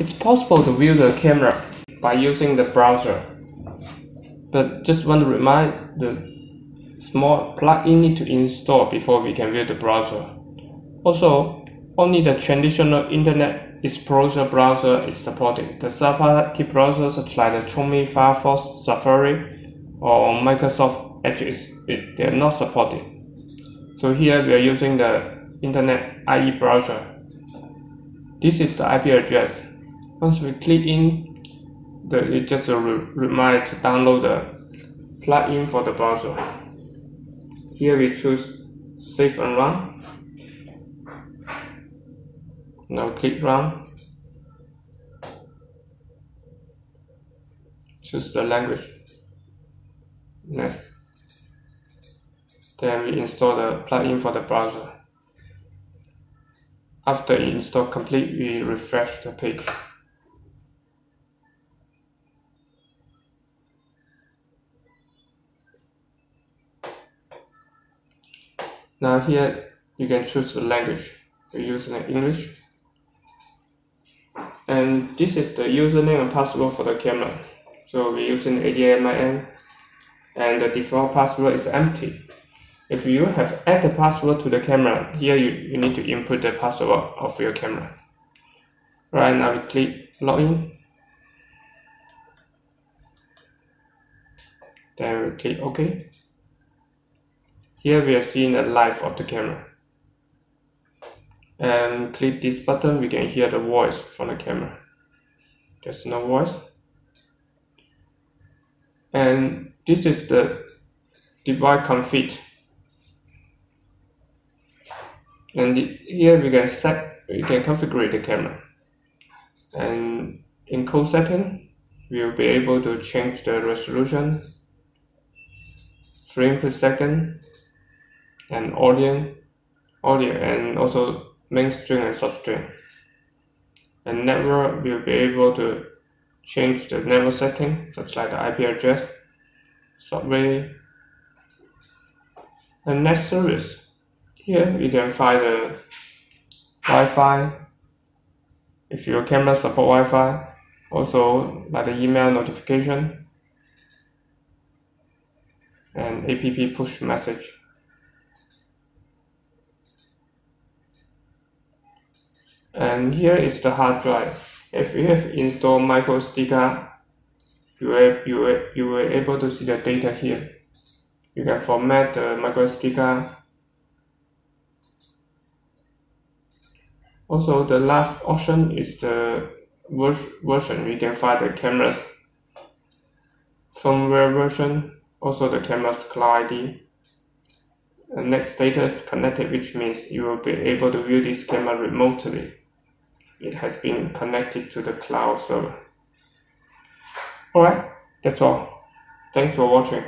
It's possible to view the camera by using the browser, but just want to remind the small plugin need to install before we can view the browser. Also, only the traditional Internet Explorer browser is supported. The third-party browsers such like the Chrome, Firefox, Safari, or Microsoft Edge, they are not supported. So here we are using the Internet IE browser. This is the IP address. Once we click in, it just remind to download the plugin for the browser. Here we choose Save and Run. Now click Run. Choose the language. Next. Then we install the plugin for the browser. After install complete, we refresh the page. Now here you can choose the language. We use English. And this is the username and password for the camera. So we're using ADMIN, and the default password is empty. If you have added the password to the camera, here you need to input the password of your camera. Right now we click login. Then we click OK. Here we are seeing the life of the camera. And click this button, we can hear the voice from the camera. There's no voice. And this is the device config. And here we can configure the camera. And in code setting, we'll be able to change the resolution, frame per second, and audio, and also mainstream and substream. And network, will be able to change the network setting, such like the IP address, subway, and next service. Here you can find the Wi-Fi, if your camera support Wi-Fi, also like the email notification, and app push message. And here is the hard drive. If you have installed microSD card, you were able to see the data here. You can format the microSD card. Also, the last option is the version. We can find the camera's firmware version, also the camera's client ID. And next, status connected, which means you will be able to view this camera remotely. It has been connected to the cloud server. Alright, that's all. Thanks for watching.